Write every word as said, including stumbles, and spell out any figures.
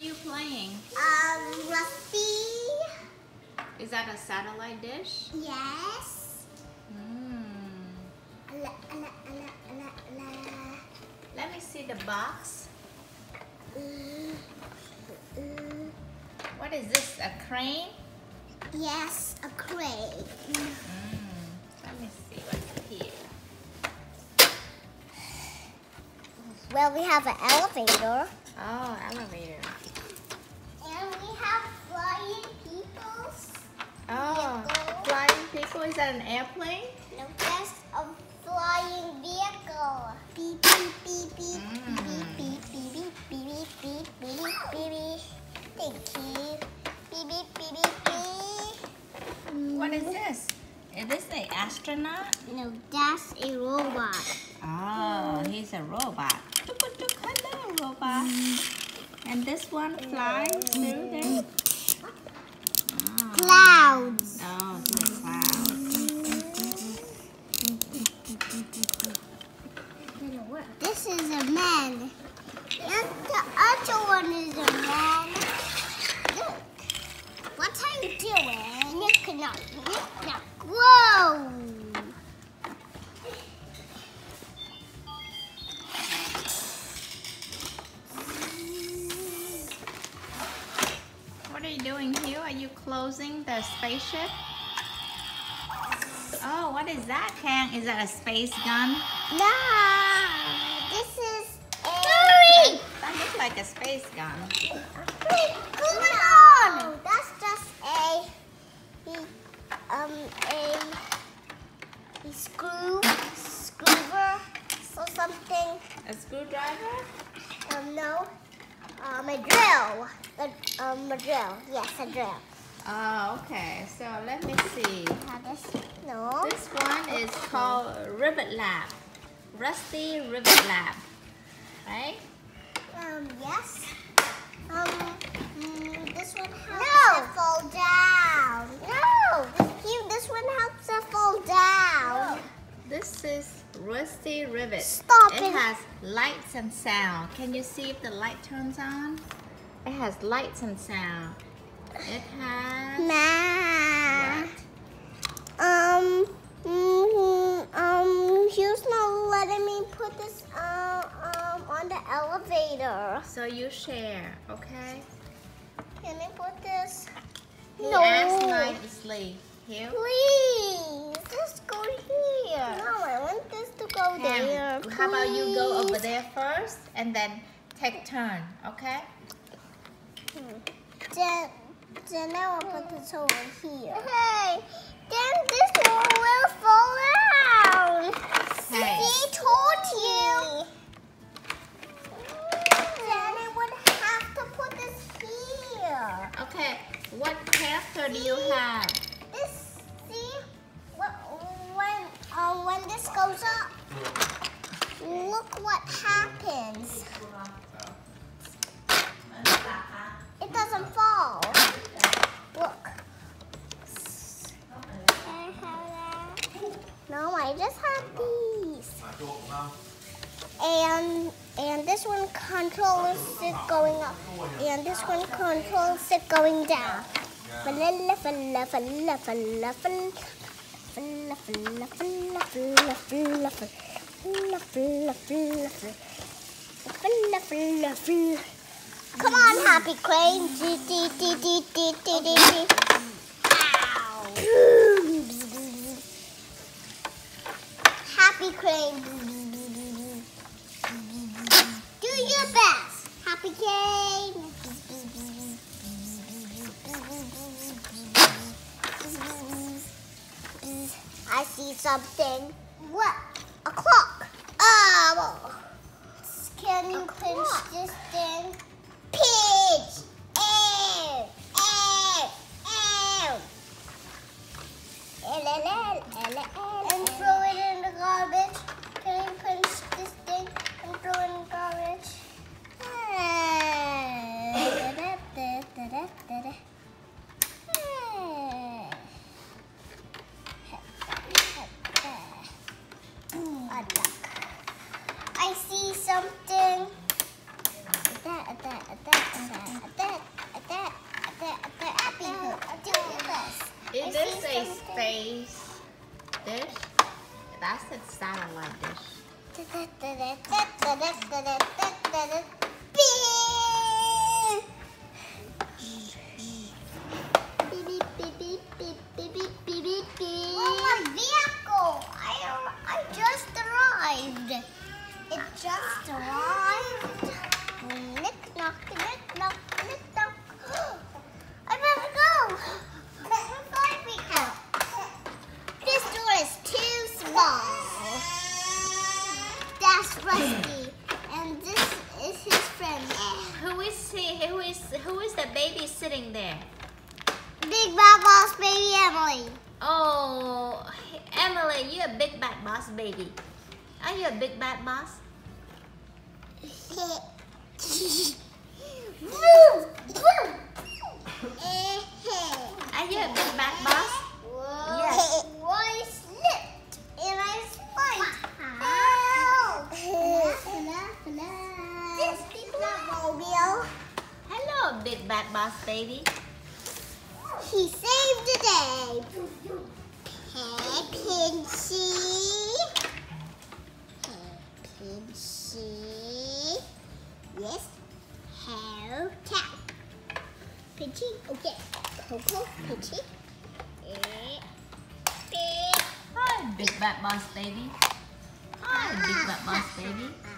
What are you playing? Um, Rusty. Is that a satellite dish? Yes. Mm. La, la, la, la, la. Let me see the box. Mm. Mm. What is this? A crane? Yes, a crane. Mm. Let me see what's here. Well, we have an elevator. Oh, elevator. And we have flying peoples. Oh, vehicle. Flying people? Is that an airplane? No, that's a flying vehicle. Beep, beep, beep, beep, mm. beep, beep, beep, beep, beep, beep, beep, beep, beep. Thank you. Beep, beep, beep, beep, beep. What is this? Is this an astronaut? No, that's a robot. Oh, he's a robot. Robot. And this one flies through there. Oh. Clouds. Oh, the clouds. This is a man. And the other one is a man. Look. What are you doing? Nick, knock, nick, knock. Whoa. What are you doing here? Are you closing the spaceship? Oh, what is that, Ken? Is that a space gun? No, this is a... Hurry! That looks like a space gun. Wait, come on! No, that's just a... Um, a... a screw... screwdriver or something. A screwdriver? Um, no. Um, a drill. A, um, a drill. Yes, a drill. Oh, okay. So let me see. Uh, this, no. This one is called Rivet Lab. Rusty Rivet Lab. Right? Um, yes. Um, mm, this one helps no. it fall down. No. This, you, this one helps it fall down. No. This is Rusty Rivets. Stop it. It has lights and sound. Can you see if the light turns on? It has lights and sound. It has. Nah. What? Um. Mm-hmm, um. He's not letting me put this uh, um on the elevator. So you share, okay? Can I put this? He no. Asked nicely. Here. Please. Just go here. No, I want this to go and there. Please. How about you go over there first and then take turn, okay? Hmm. Then, then I will put this over here. Hey, then this one will fall down. Hey. She told you. Then I would have to put this here. Okay, what character do you have? Um, when this goes up, look what happens. It doesn't fall. Look. I have that. No, I just have these. And and this one controls it going up, and this one controls it going down. Come on, Happy Crane. Happy Crane. Do your best, Happy Crane. I see something. What? A clock. Oh. Can you pinch this thing? Pinch. Ew. Ew. Ew. And throw it in the garbage. Can you pinch this thing and throw it in the garbage? I see something. It does say space dish. That said satellite dish. What a vehicle! I I just arrived. It just arrived. Nick knock, nick knock, nick knock. I better go. This door is too small. That's Rusty, and this is his friend. Who is he? Who is who is the baby sitting there? Big Bad Boss Baby Emily. Oh, Emily, you're a Big Bad Boss Baby. Are you a Big Bad Boss? Are you a Big Bad Boss? Whoa. Yes. I slipped and I spiked. Help! This is not mobile. Hello, Big Bad Boss Baby. He saved the day. Hey, Pinchy. Pinchy. Yes. How cat. Pinchy. Okay. Coco. Pinchy. Hi, Big Bad Boss Baby. Hi, Big Bad Boss Baby.